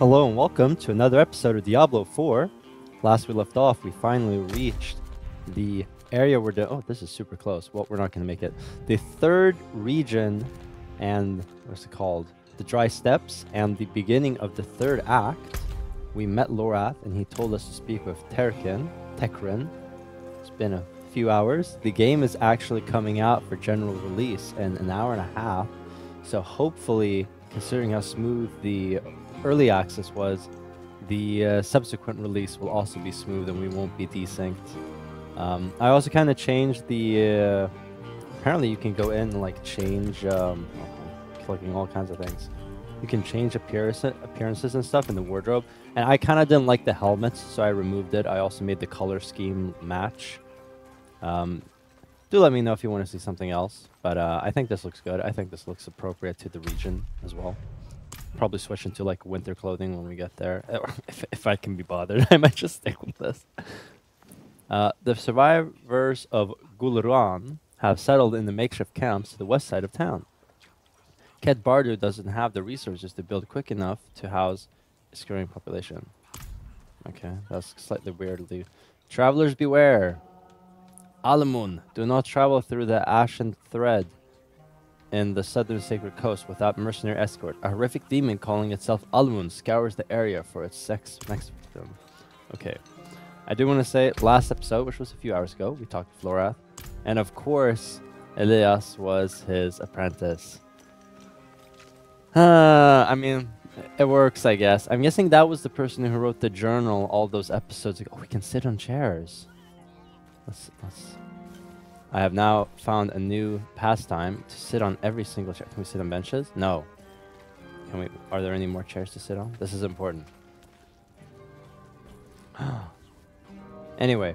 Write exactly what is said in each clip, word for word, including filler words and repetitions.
Hello and welcome to another episode of Diablo four. Last we left off, we finally reached the area where the... Oh, this is super close. Well, we're not going to make it. The third region and... What's it called? The Dry Steppes and the beginning of the third act. We met Lorath and he told us to speak with Terken, Tekran. It's been a few hours. The game is actually coming out for general release in an hour and a half. So hopefully, considering how smooth the... early access was, the uh, subsequent release will also be smooth and we won't be desynced. Um, I also kind of changed the... Uh, apparently you can go in and like change... Um, okay, plugging all kinds of things. You can change appearance, appearances and stuff in the wardrobe. And I kind of didn't like the helmets, so I removed it. I also made the color scheme match. Um, do let me know if you want to see something else. But uh, I think this looks good. I think this looks appropriate to the region as well. Probably switch into like winter clothing when we get there. if, if I can be bothered, I might just stick with this. Uh, the survivors of Guluruan have settled in the makeshift camps to the west side of town. Ked Bardu doesn't have the resources to build quick enough to house its growing population. Okay, that's slightly weirdly. Travelers beware! Alamun, do not travel through the ashen thread in the southern sacred coast without mercenary escort. A horrific demon calling itself Alamun scours the area for its sex next victim. Okay. I do want to say, last episode, which was a few hours ago, we talked to Flora. And of course, Elias was his apprentice. Uh, I mean, it works, I guess. I'm guessing that was the person who wrote the journal all those episodes ago. Oh, we can sit on chairs. Let's... let's I have now found a new pastime to sit on every single chair. Can we sit on benches? No. Can we? Are there any more chairs to sit on? This is important. Anyway,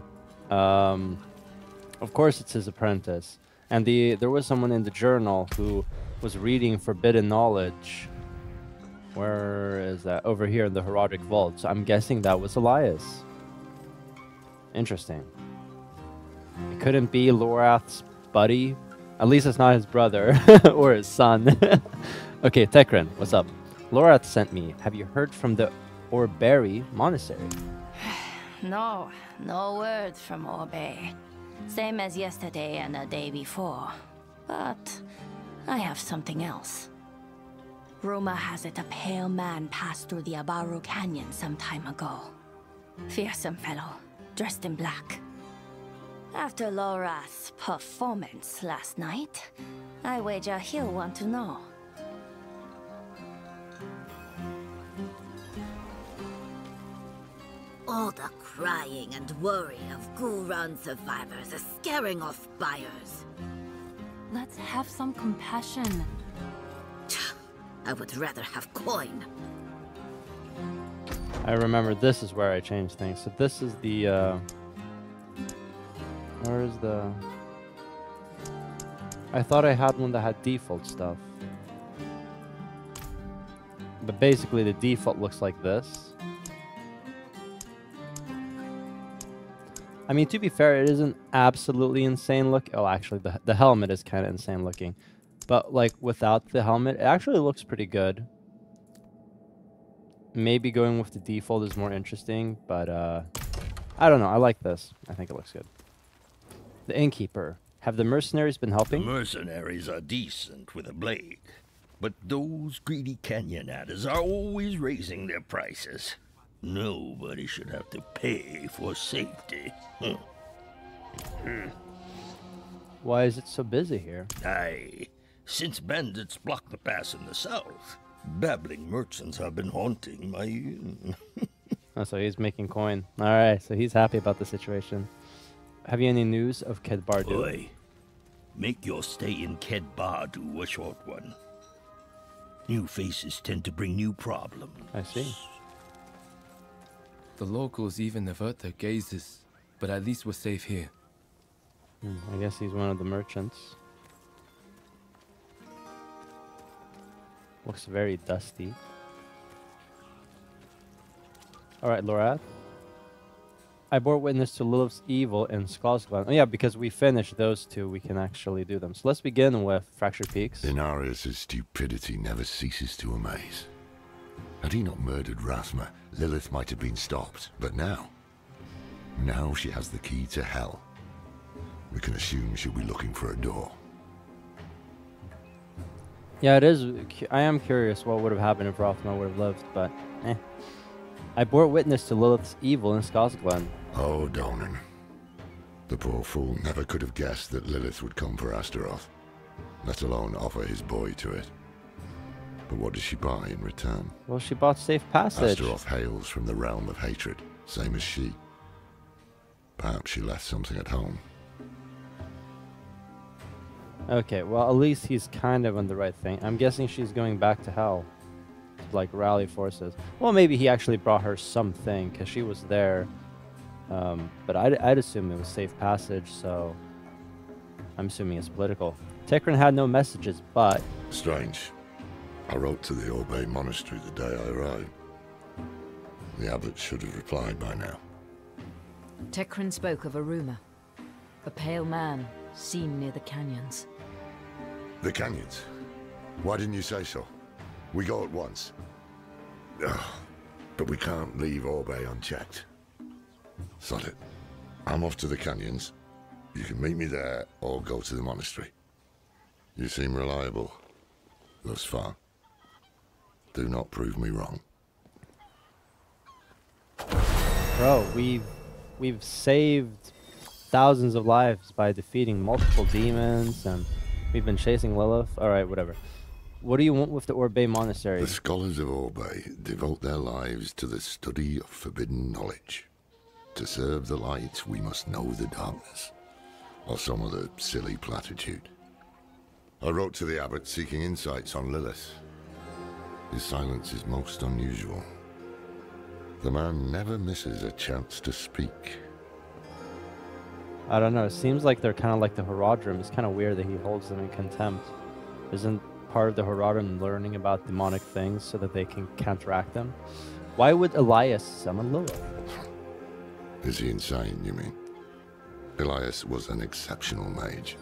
um, of course it's his apprentice, and the there was someone in the journal who was reading forbidden knowledge. Where is that? Over here in the Herodic Vault. So I'm guessing that was Elias. Interesting. It couldn't be Lorath's buddy. At least it's not his brother or his son. Okay, Tekran, what's up? Lorath sent me. Have you heard from the Orberry monastery? No, no word from Orberry. Same as yesterday and the day before. But I have something else. Rumor has it a pale man passed through the Abaru Canyon some time ago. Fearsome fellow, dressed in black. After Lorath's performance last night, I wager he'll want to know. All the crying and worrying of Goran survivors is scaring off buyers. Let's have some compassion. I would rather have coin. I remember this is where I changed things. So this is the... Uh... Where is the... I thought I had one that had default stuff. But basically the default looks like this. I mean, to be fair, it isn't absolutely insane look. Oh, actually, the, the helmet is kind of insane looking. But, like, without the helmet, it actually looks pretty good. Maybe going with the default is more interesting, but, uh... I don't know, I like this. I think it looks good. The innkeeper. Have the mercenaries been helping? The mercenaries are decent with a blade, but those greedy canyon adders are always raising their prices. Nobody should have to pay for safety. Huh. Why is it so busy here? Aye. Since bandits blocked the pass in the south, babbling merchants have been haunting my... Oh, so he's making coin. Alright, so he's happy about the situation. Have you any news of Ked Bardu? Boy, make your stay in Ked Bardu a short one. New faces tend to bring new problems. I see. The locals even avert their gazes, but at least we're safe here. Hmm, I guess he's one of the merchants. Looks very dusty. Alright, Lorath. I bore witness to Lilith's evil in Scosglen. Oh yeah, because we finished those two, we can actually do them. So let's begin with Fractured Peaks. Denarius' stupidity never ceases to amaze. Had he not murdered Rathma, Lilith might have been stopped, but now... Now she has the key to hell. We can assume she'll be looking for a door. Yeah, it is. I am curious what would have happened if Rathma would have lived, but eh. I bore witness to Lilith's evil in Scosglen. Oh, Donan. The poor fool never could have guessed that Lilith would come for Astaroth, let alone offer his boy to it. But what does she buy in return? Well, she bought safe passage. Astaroth hails from the realm of hatred, same as she. Perhaps she left something at home. Okay, well, at least he's kind of on the right thing. I'm guessing she's going back to hell to, like, rally forces. Well, maybe he actually brought her something, because she was there. Um, but I'd, I'd assume it was safe passage, so I'm assuming it's political. Tekran had no messages, but... Strange. I wrote to the Orberry monastery the day I arrived. The abbot should have replied by now. Tekran spoke of a rumor. A pale man seen near the canyons. The canyons? Why didn't you say so? We go at once. Ugh. But we can't leave Orway unchecked. Sod it. I'm off to the canyons. You can meet me there or go to the monastery. You seem reliable thus far. Do not prove me wrong. Bro, we've we've saved thousands of lives by defeating multiple demons, and we've been chasing Lilith. All right, whatever. What do you want with the Orbe monastery? The scholars of Orbe devote their lives to the study of forbidden knowledge. To serve the light, we must know the darkness, or some other silly platitude. I wrote to the abbot seeking insights on Lilith. His silence is most unusual. The man never misses a chance to speak. I don't know, it seems like they're kind of like the Horadrim. It's kind of weird that he holds them in contempt. Isn't part of the Horadrim learning about demonic things so that they can counteract them? Why would Elias summon Lilith? Is he insane, you mean? Elias was an exceptional mage.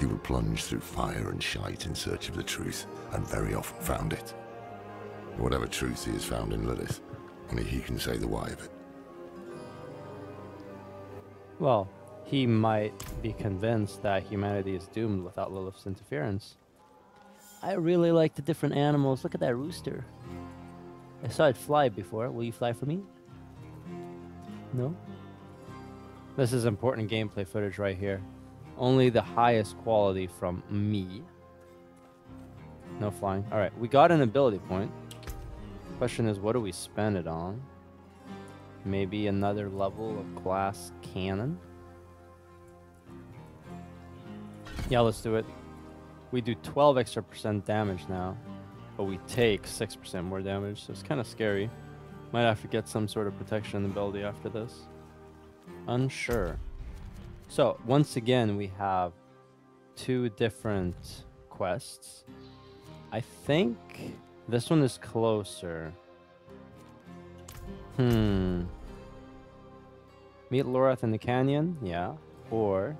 He would plunge through fire and shite in search of the truth, and very often found it. Whatever truth he has found in Lilith, only he can say the why of it. Well, he might be convinced that humanity is doomed without Lilith's interference. I really like the different animals. Look at that rooster. I saw it fly before. Will you fly for me? No? This is important gameplay footage right here. Only the highest quality from me. No flying. Alright, we got an ability point. Question is, what do we spend it on? Maybe another level of glass cannon? Yeah, let's do it. We do twelve extra percent damage now, but we take six percent more damage, so it's kind of scary. Might have to get some sort of protection ability after this. Unsure. So, once again, we have two different quests. I think this one is closer. Hmm. Meet Lorath in the canyon? Yeah. Or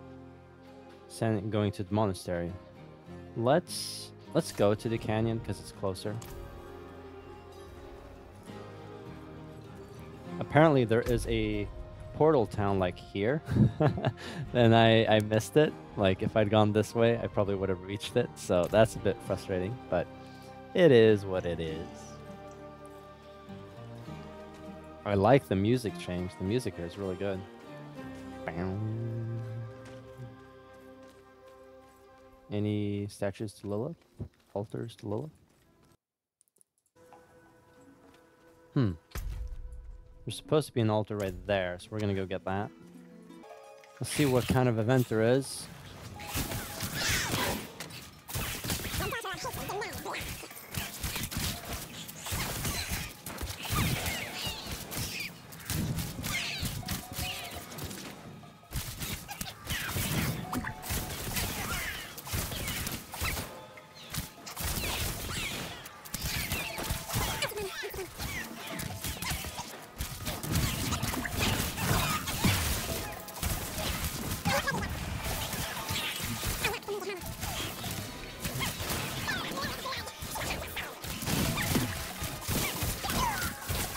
send, going to the monastery. Let's, let's go to the canyon because it's closer. Apparently there is a portal town like here and I, I missed it. Like if I'd gone this way, I probably would have reached it. So that's a bit frustrating, but it is what it is. I like the music change. The music here is really good. Bam. Any statues to Lilith? Altars to Lilith? Hmm. There's supposed to be an altar right there, so we're gonna go get that. Let's see what kind of event there is.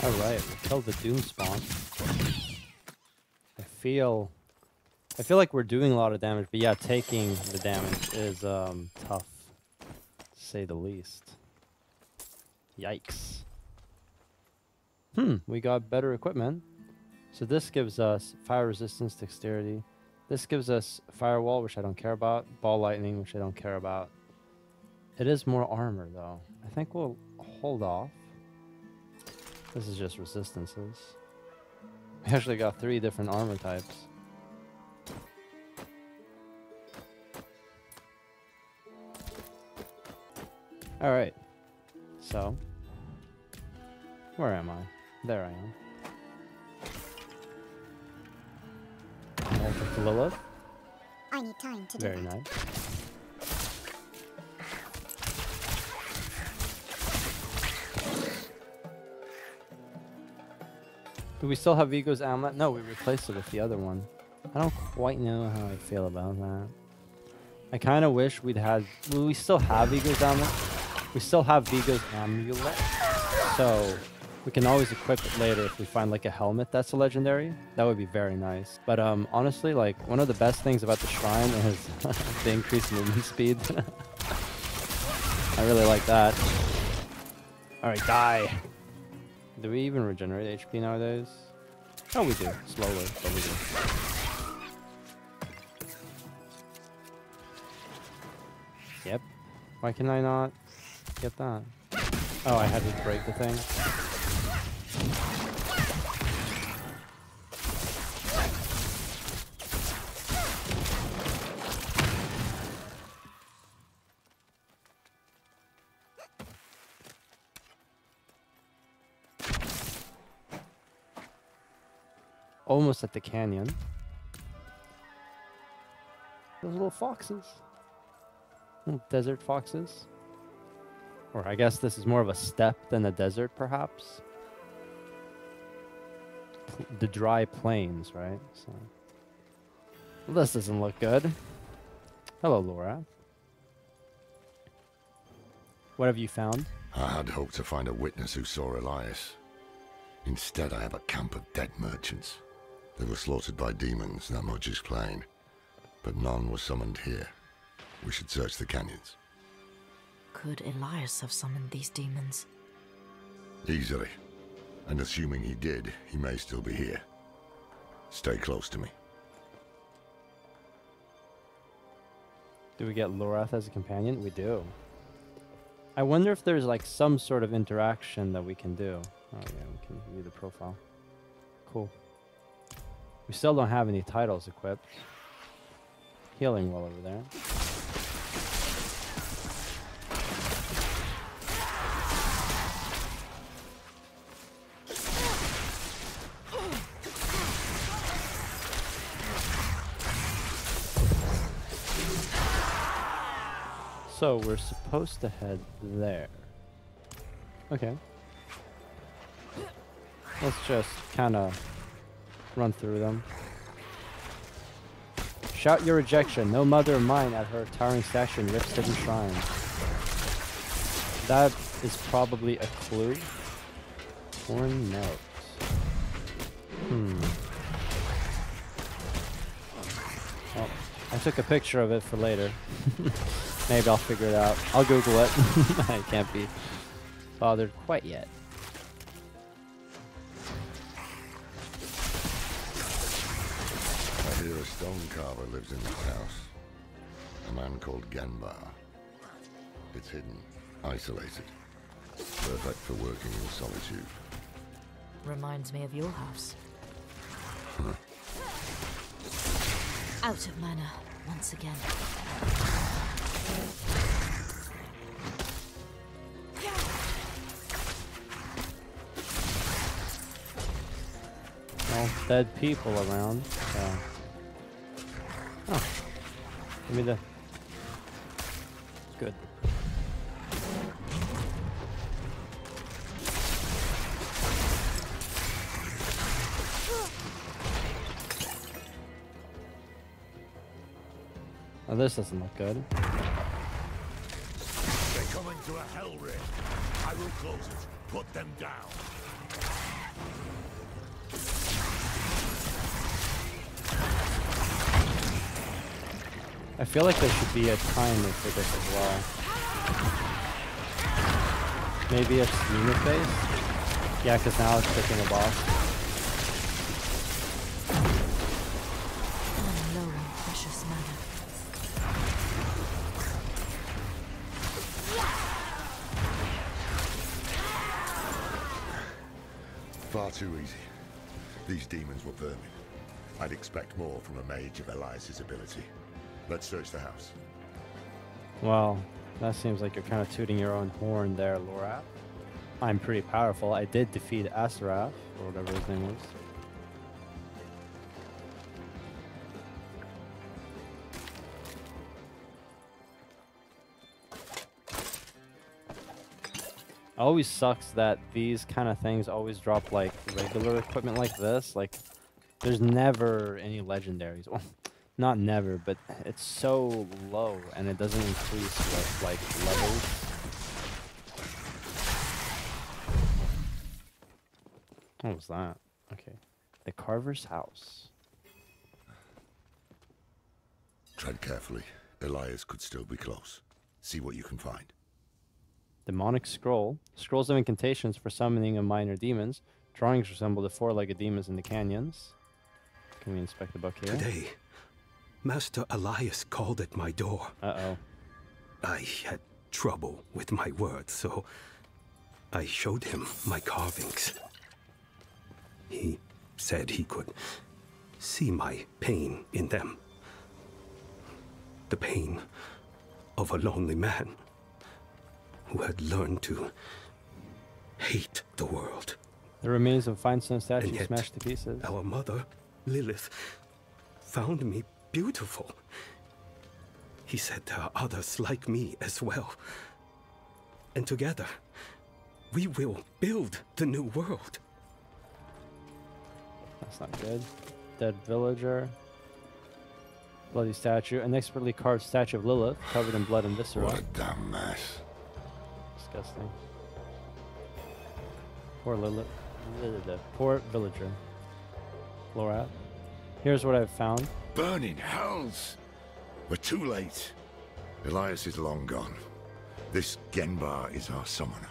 Alright, we killed the Doom Spawn. I feel... I feel like we're doing a lot of damage, but yeah, taking the damage is um, tough, to say the least. Yikes. Hmm, we got better equipment. So this gives us fire resistance, dexterity. This gives us firewall, which I don't care about. Ball lightning, which I don't care about. It is more armor, though. I think we'll hold off. This is just resistances. We actually got three different armor types. Alright, so, where am I? There I am. Altar to Lilith. I need time to Very do nice. Do we still have Vigo's amulet? No, we replaced it with the other one. I don't quite know how I feel about that. I kind of wish we'd had... Well, we still have Vigo's amulet. We still have Vigo's amulet, so we can always equip it later if we find like a helmet that's a legendary. That would be very nice. But um, honestly, like one of the best things about the shrine is the increased movement speed. I really like that. All right, die. Do we even regenerate H P nowadays? Oh, we do. Slowly, but we do. Yep. Why can I not? Get that. Oh, I had to break the thing. Almost at the canyon. Those little foxes. Little desert foxes. Or I guess this is more of a steppe than a desert, perhaps. P the dry plains, right? So. Well, this doesn't look good. Hello, Laura. What have you found? I had hoped to find a witness who saw Elias. Instead, I have a camp of dead merchants. They were slaughtered by demons, that much is plain. But none were summoned here. We should search the canyons. Could Elias have summoned these demons? Easily. And assuming he did, he may still be here. Stay close to me. Do we get Lorath as a companion? We do. I wonder if there's like some sort of interaction that we can do. Oh yeah, we can view the profile. Cool. We still don't have any titles equipped. Healing well over there. So we're supposed to head there. Okay. Let's just kind of run through them. Shout your rejection. No mother of mine at her towering statue and rips to the shrine. That is probably a clue. Or no. Hmm. Well, I took a picture of it for later. Maybe I'll figure it out. I'll Google it. I can't be bothered quite yet. I hear a stone carver lives in this house. A man called Ganbar. It's hidden, isolated. Perfect for working in solitude. Reminds me of your house. Out of manner once again. All dead people around. So. Oh, give me the good. Oh, this doesn't look good. They're coming to a hell ring. I will close it. Put them down. I feel like there should be a timer for this as well. Maybe it's unit based? Yeah, because now it's picking a boss. Oh, no, precious mana. Far too easy. These demons were vermin. I'd expect more from a mage of Elias's ability. Let's search the house. Well, that seems like you're kind of tooting your own horn there, Lorath. I'm pretty powerful. I did defeat Astaroth, or whatever his name was. Always sucks that these kind of things always drop like regular equipment like this. Like, there's never any legendaries. Not never, but it's so low, and it doesn't increase with, like, levels. What was that? Okay. The Carver's house. Tread carefully. Elias could still be close. See what you can find. Demonic scroll. Scrolls of incantations for summoning of minor demons. Drawings resemble the four-legged demons in the canyons. Can we inspect the book here? Today, Master Elias called at my door. Uh-oh. I had trouble with my words, so I showed him my carvings. He said he could see my pain in them. The pain of a lonely man who had learned to hate the world. The remains of fine stone statues smashed to pieces. Our mother, Lilith, found me beautiful. He said there are others like me as well. And together, we will build the new world. That's not good. Dead villager. Bloody statue. An expertly carved statue of Lilith, covered in blood and viscera. What a damn mess. Disgusting. Poor Lilith. Lilith. Poor villager. Lorath. Here's what I've found. Burning hells! We're too late. Elias is long gone. This Genbar is our summoner.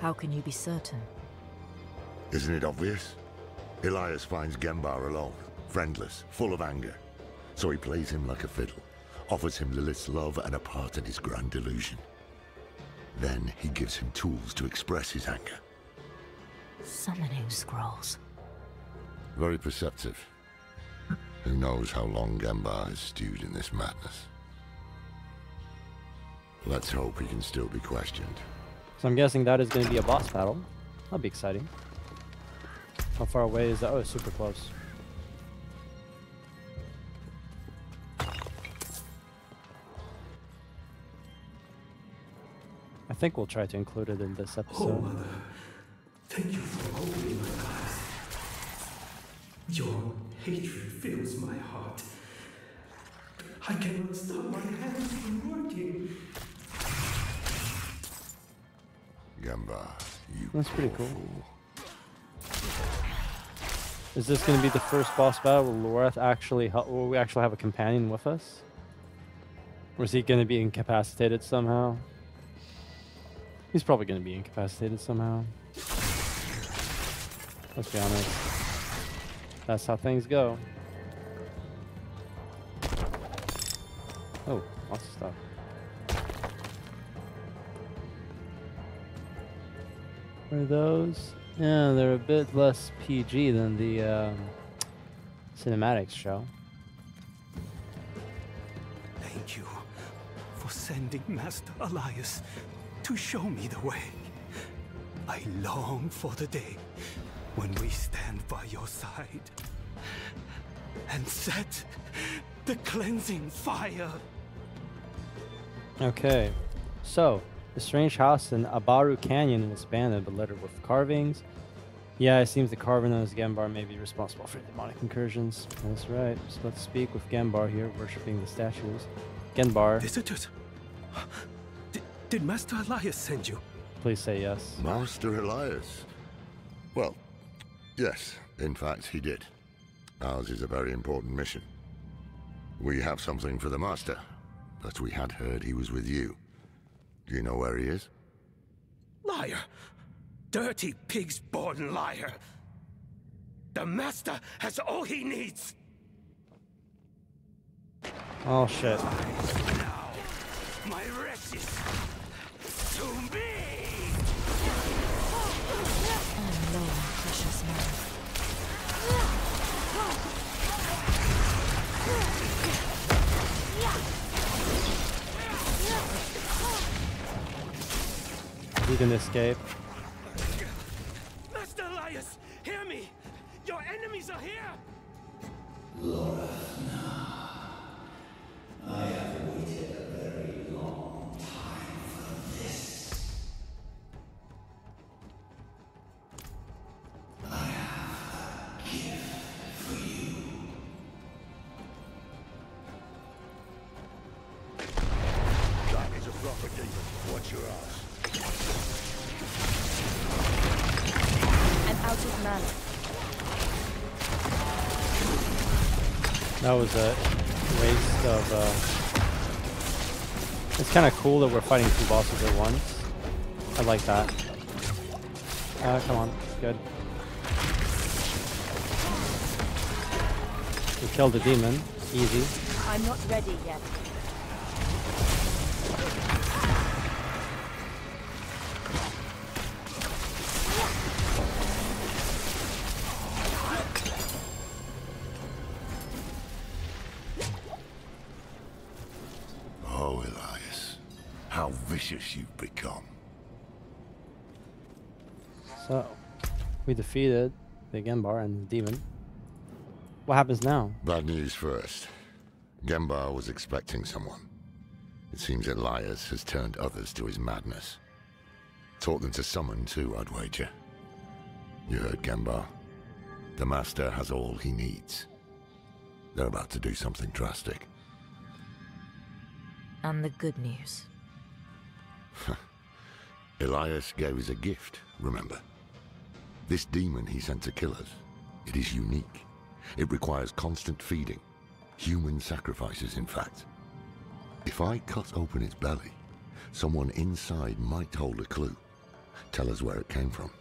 How can you be certain? Isn't it obvious? Elias finds Genbar alone, friendless, full of anger. So he plays him like a fiddle, offers him Lilith's love and a part in his grand delusion. Then he gives him tools to express his anger. Summoning scrolls. Very perceptive. Who knows how long Genbar is stewed in this madness. Let's hope he can still be questioned. So I'm guessing that is going to be a boss battle. That'll be exciting. How far away is that? Oh, it's super close. I think we'll try to include it in this episode. Oh, thank you for opening my eyes. Your hatred fills my heart. I cannot stop my hands from working. Genbar, you That's pretty cool. Fool. Is this going to be the first boss battle? Will Lorath actually help? Will we actually have a companion with us? Or is he going to be incapacitated somehow? He's probably going to be incapacitated somehow. Let's be honest. That's how things go. Oh, lots of stuff. What are those? Yeah, they're a bit less P G than the uh, cinematics show. Thank you for sending Master Elias to show me the way. I long for the day when we stand by your side and set the cleansing fire. Okay, so the strange house in Abaru Canyon was abandoned but littered with carvings. Yeah, it seems the carving on this Genbar may be responsible for demonic incursions. That's right. So let's speak with Genbar here, worshipping the statues. Genbar. Visitors? Did, did Master Elias send you? Please say yes. Master Elias? Well, yes, in fact, he did. Ours is a very important mission. We have something for the Master, but we had heard he was with you. Do you know where he is? Liar! Dirty pig's born liar! The Master has all he needs! Oh shit. Now, my wretches, to me! Oh Lord, precious man. You can escape. Master Elias, hear me! Your enemies are here! Lorath, no. I have waited a very long time for this. I have a gift for you. That is a proper demon. Watch your ass. I'm out of mana. That was it. Waste of, uh... It's kind of cool that we're fighting two bosses at once. I like that. Uh, come on. Good. We killed the demon. Easy. I'm not ready yet. You've become. So, we defeated the Gembar and the demon. What happens now? Bad news first. Gembar was expecting someone. It seems Elias has turned others to his madness. Taught them to summon too, I'd wager. You heard Gembar. The Master has all he needs. They're about to do something drastic. And the good news. Elias gave us a gift, remember? This demon he sent to kill us, it is unique. It requires constant feeding, human sacrifices in fact. If I cut open its belly, someone inside might hold a clue. Tell us where it came from.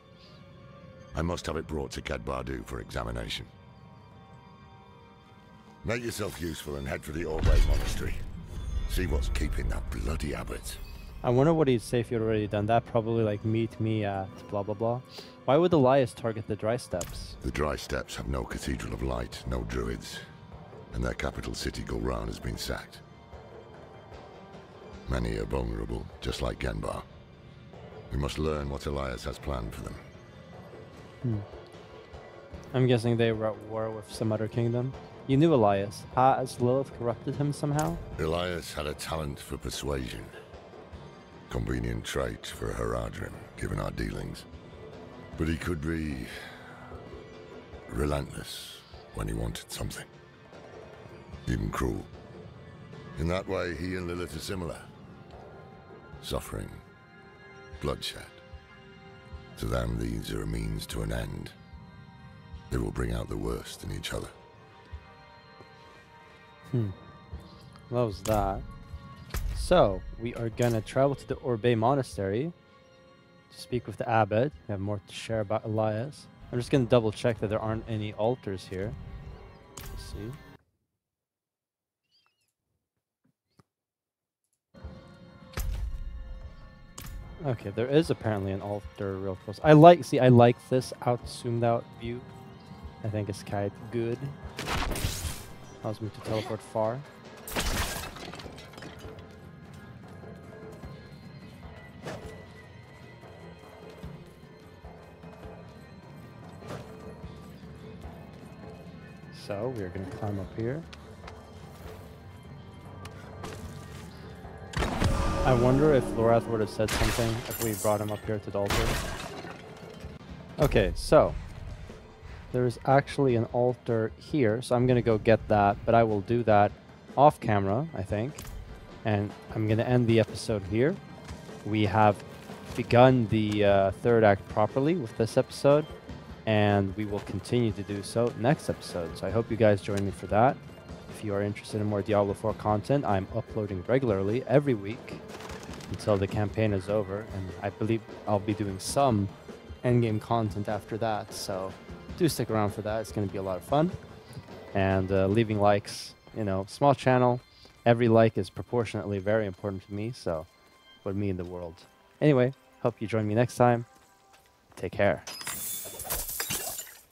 I must have it brought to Ked Bardu for examination. Make yourself useful and head for the Orway monastery. See what's keeping that bloody abbot. I wonder what he'd say if you'd already done that. Probably like, meet me at blah blah blah. Why would Elias target the Dry Steppes? The Dry Steppes have no Cathedral of Light, no druids. And their capital city, Goran, has been sacked. Many are vulnerable, just like Gembar. We must learn what Elias has planned for them. Hmm. I'm guessing they were at war with some other kingdom. You knew Elias. Has Lilith corrupted him somehow? Elias had a talent for persuasion. Convenient trait for Horadrim, given our dealings. But he could be relentless when he wanted something. Even cruel. In that way, he and Lilith are similar. Suffering, bloodshed. To them, these are a means to an end. They will bring out the worst in each other. Hmm. What was that? So, we are gonna travel to the Orberry Monastery to speak with the abbot. We have more to share about Elias. I'm just gonna double check that there aren't any altars here. Let's see. Okay, there is apparently an altar real close. I like, see, I like this out zoomed out view. I think it's quite good. Allows me to teleport far. So we're going to climb up here. I wonder if Lorath would have said something if we brought him up here to the altar. Okay, so there is actually an altar here, so I'm going to go get that, but I will do that off camera, I think. And I'm going to end the episode here. We have begun the uh, third act properly with this episode. And we will continue to do so next episode. So I hope you guys join me for that. if you are interested in more Diablo four content, I'm uploading regularly every week until the campaign is over, and I believe I'll be doing some endgame content after that, so do stick around for that. It's going to be a lot of fun. And uh, leaving likes, you know, small channel, every like is proportionately very important to me, so it would mean the world. Anyway, hope you join me next time. Take care.